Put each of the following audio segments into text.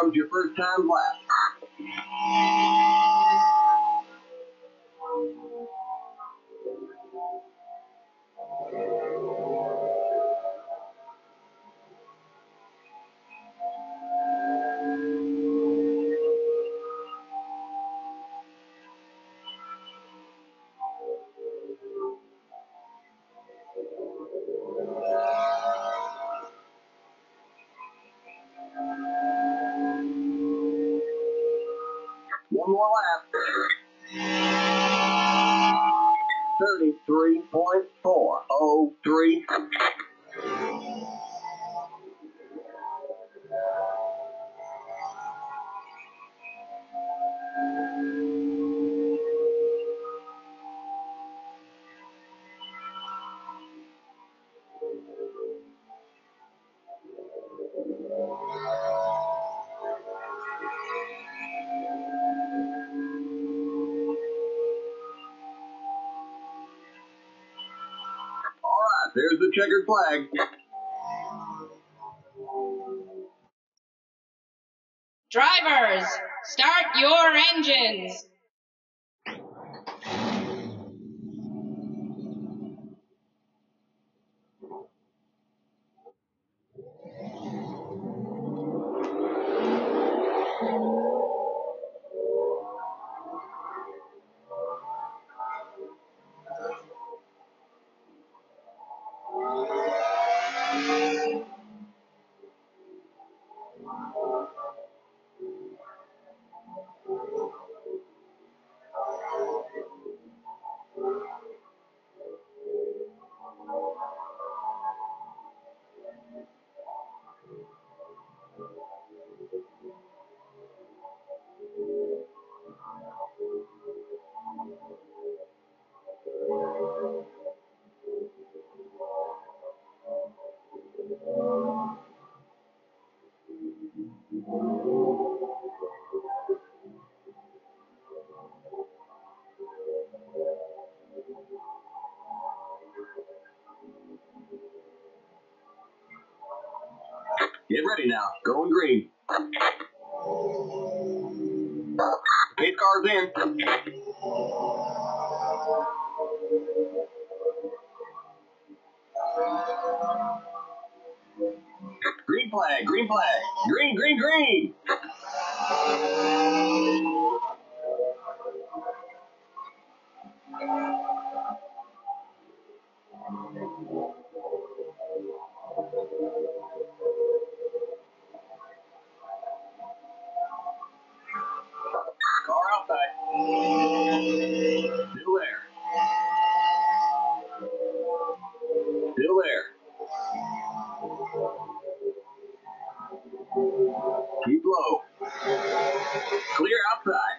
comes your first time blast. One more lap. 33.403. There's the checkered flag. Drivers, start your engines. Get ready now. Going green. Paint cars in. Green flag, green flag. Green, green, green. Keep low. Clear outside.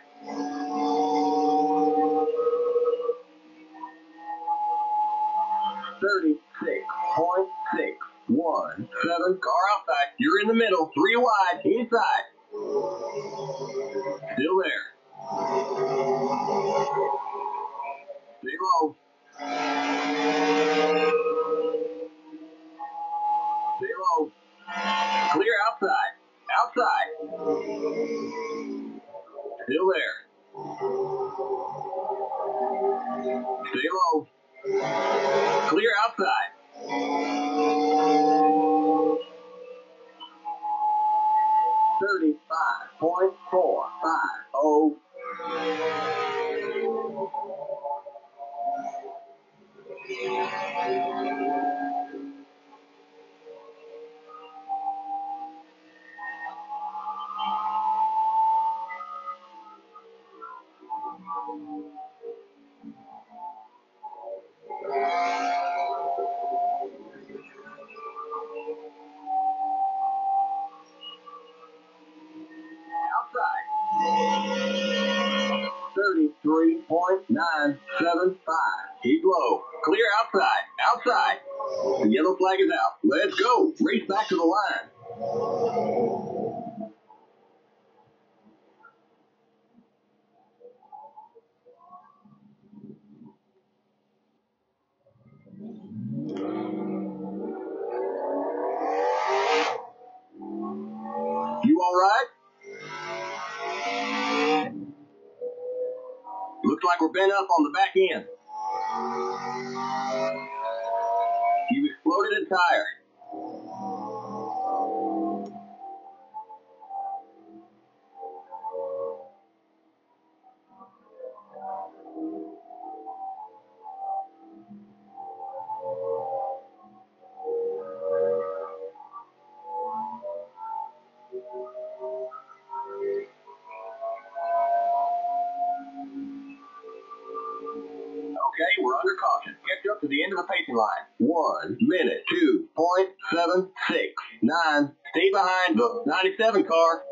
.617. Car outside. You're in the middle. 3 wide. Inside. Still there. Stay low. Stay low. Clear outside. Outside. Still there. Stay low. Clear outside. .450. Outside. 33.975. Keep low. Clear outside. Outside. The yellow flag is out. Let's go. Race back to the line. look like we're bent up on the back end. You've exploded a tire. Okay, we're under caution. Catch up to the end of the pacing line. 1 minute, 2.769. Stay behind the 97 car.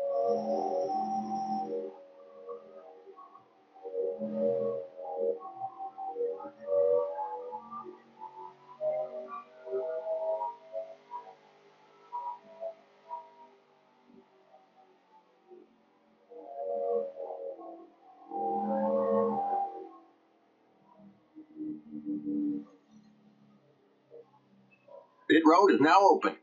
Pit road is now open.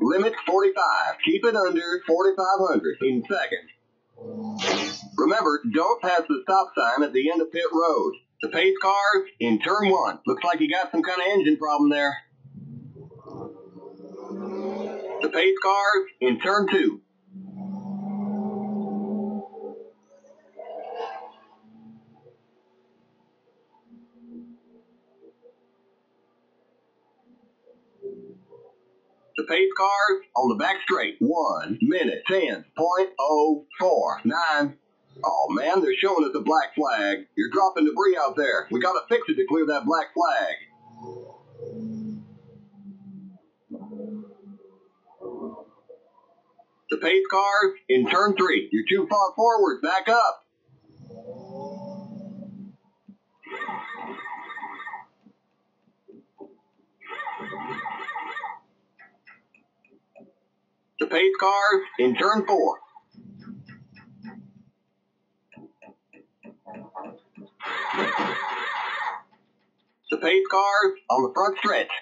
Limit 45. Keep it under 4,500 in seconds. Remember, don't pass the stop sign at the end of pit road. The pace cars in turn one. Looks like you got some kind of engine problem there. The pace cars in turn two. The pace cars on the back straight. 1 minute, 10.049. Oh man, they're showing us a black flag. You're dropping debris out there. We gotta fix it to clear that black flag. The pace cars in turn three. You're too far forward. Back up. The pace cars in turn four. The pace cars on the front stretch.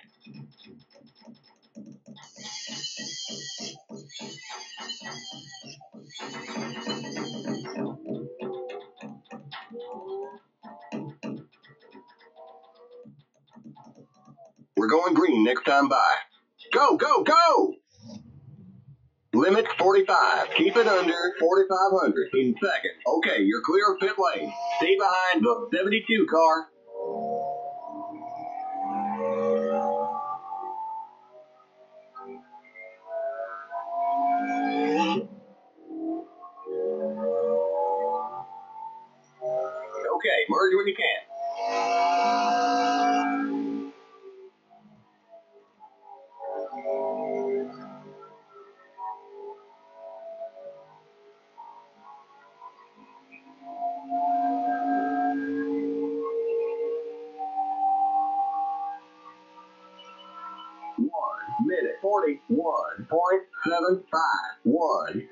We're going green next time by. Go, go, go! Limit 45. Keep it under 4,500 in seconds. Okay, you're clear of pit lane. Stay behind the 72 car. Okay, merge when you can. Minute 41.751.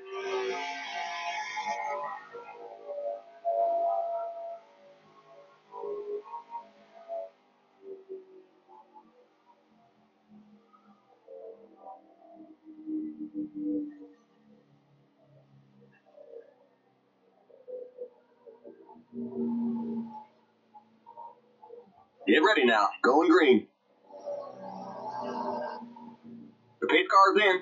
Get ready now. Going green. The pace car's in.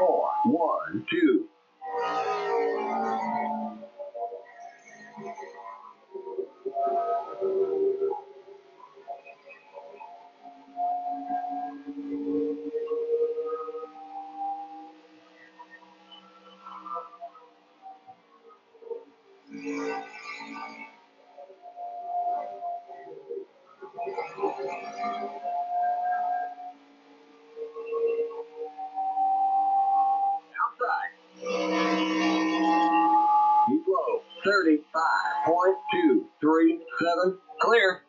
4, 1, 2. Clear.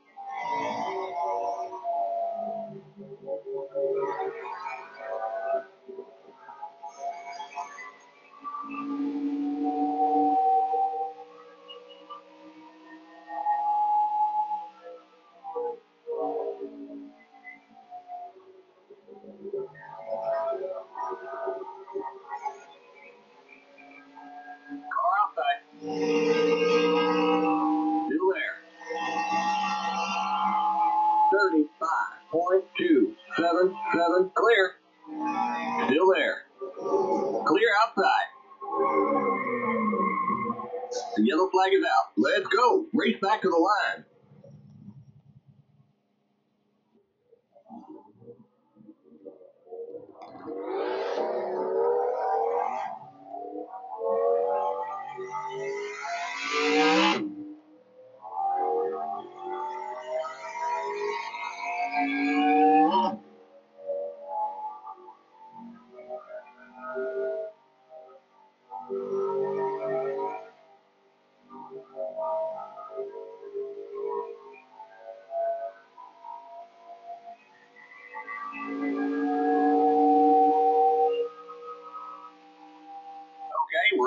Back to the line.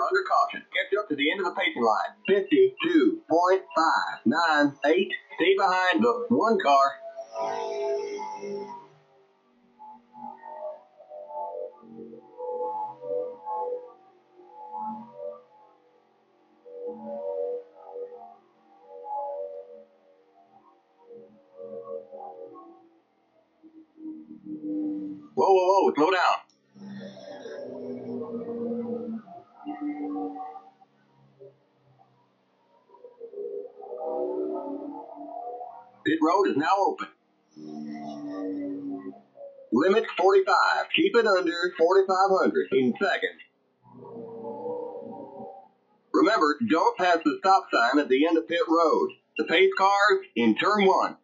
Under caution, kept up to the end of the pacing line. 52.598. Stay behind the one car. Whoa, whoa, whoa! Slow down. Pit road is now open. Limit 45. Keep it under 4,500 in seconds. Remember, don't pass the stop sign at the end of pit road. The pace cars in turn 1.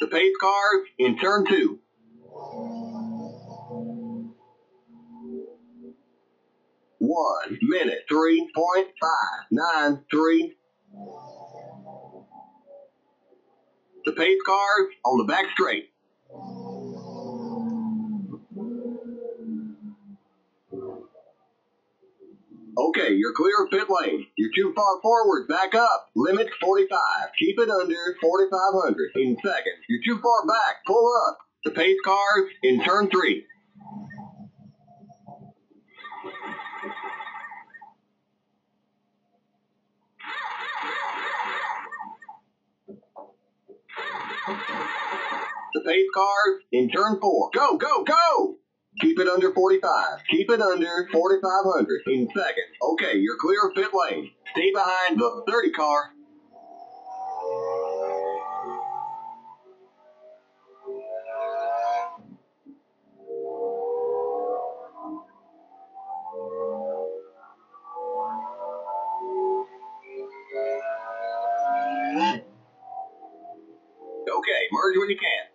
The pace cars in turn 2. One minute, 3.593. The pace cars on the back straight. Okay, you're clear of pit lane. You're too far forward, back up. Limit 45. Keep it under 4,500 in seconds. You're too far back, pull up. The pace cars in turn 3. The pace cars in turn 4. Go, go, go! Keep it under 45. Keep it under 4,500 in seconds. Okay, you're clear of pit lane. Stay behind the 30 car. Okay, merge when you can.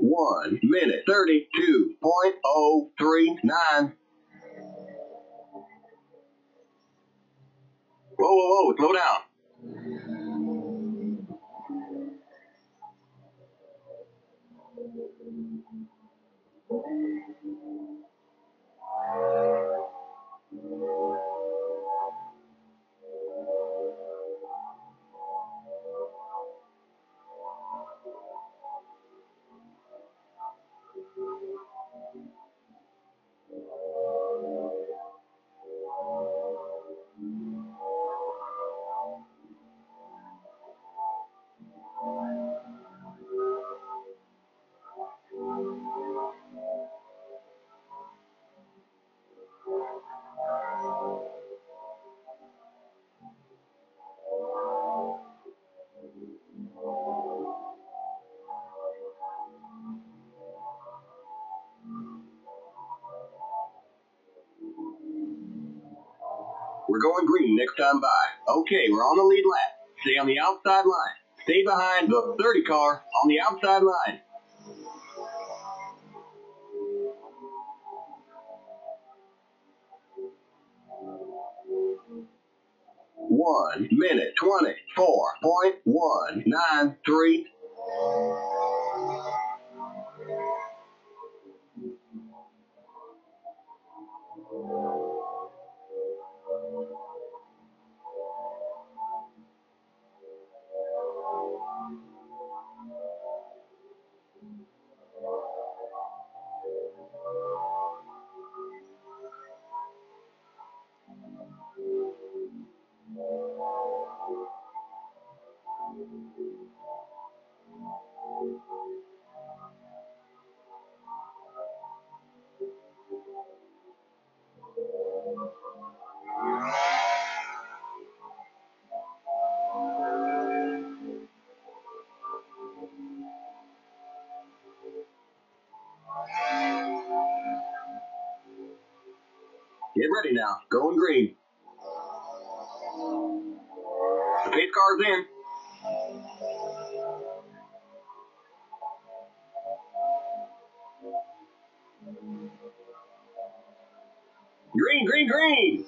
One minute, 32.039. Whoa, whoa, whoa, slow down. We're going green next time by. Okay, we're on the lead lap. Stay on the outside line. Stay behind the 30 car on the outside line. One minute, 24.193. Get ready now. Going green. The pace car's in. Green, green, green.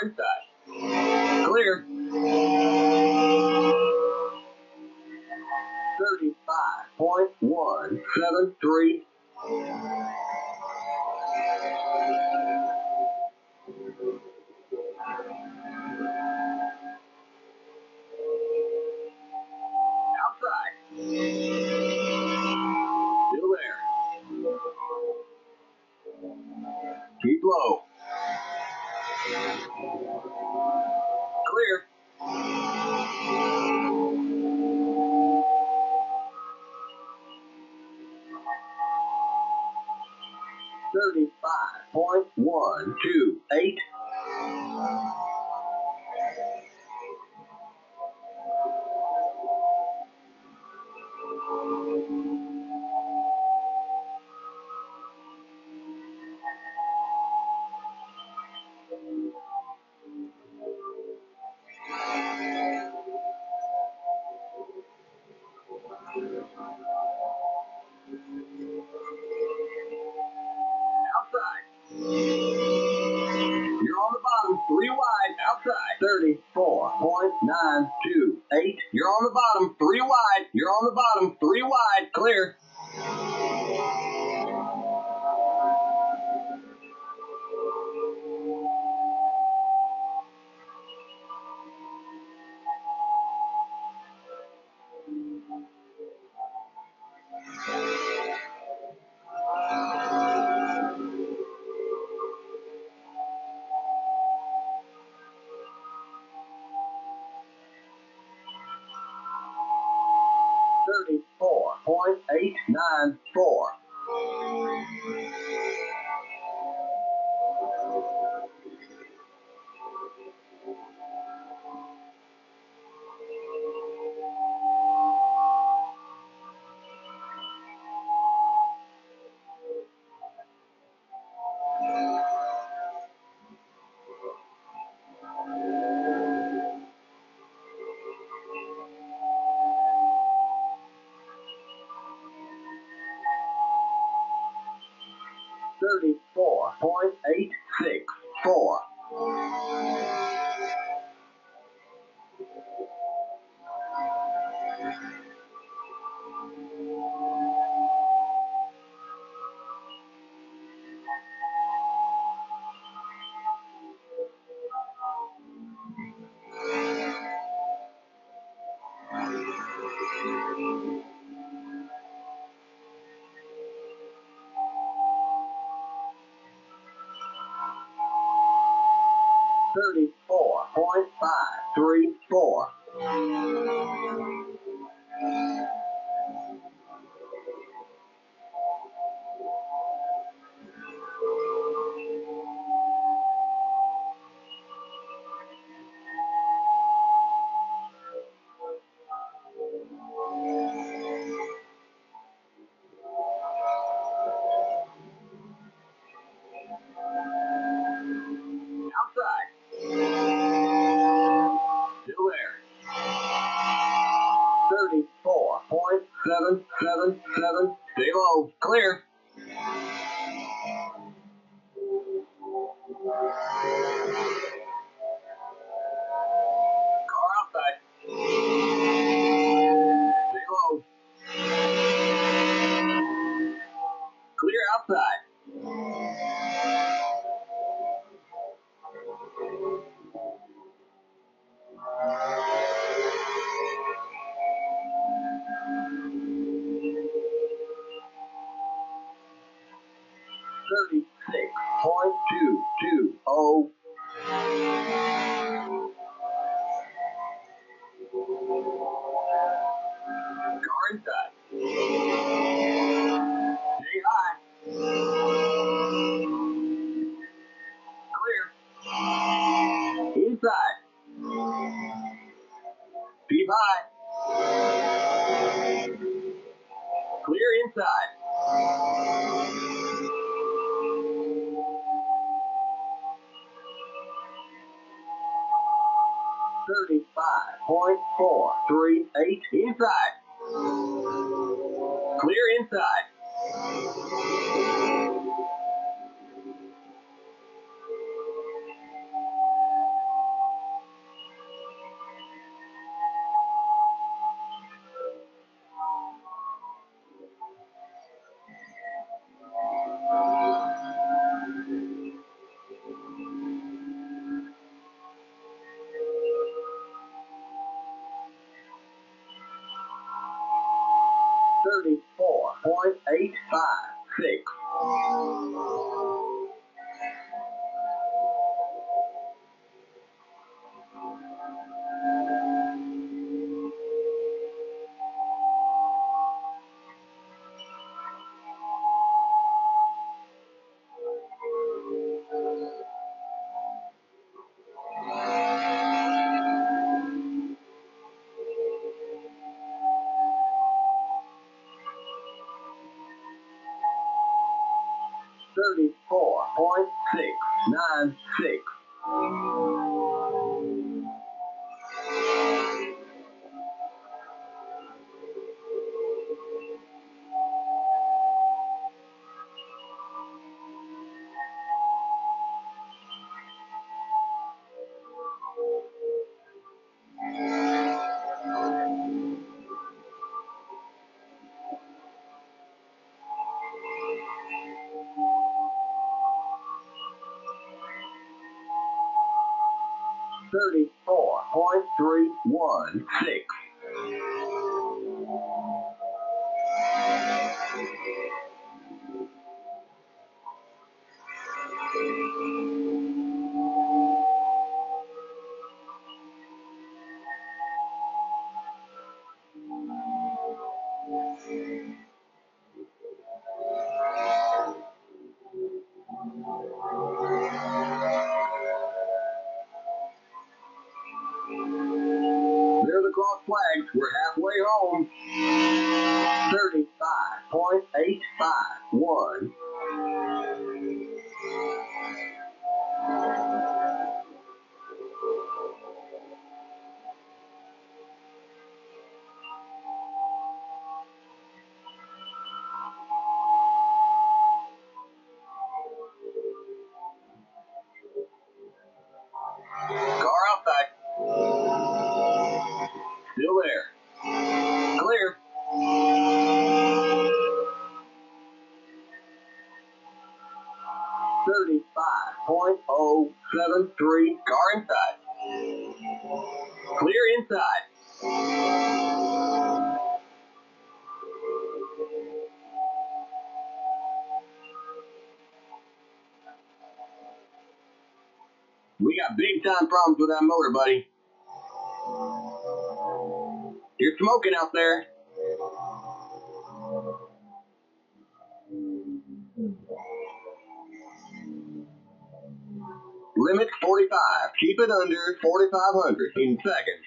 hard side. Clear. 35.173. 35.128. Outside, 34.928. You're on the bottom, three wide. You're on the bottom, three wide. Clear. 34.894. 34.864. 34.534. 777. Stay low. Clear. 36.220. 35.438. Inside. Clear inside. 35.438. 5, 6. Flags, we're halfway home. 35.851. 35.073, car inside. Clear inside. We got big time problems with that motor, buddy. You're smoking out there. Limit 45. Keep it under 4,500 in seconds.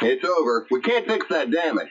It's over. We can't fix that damage.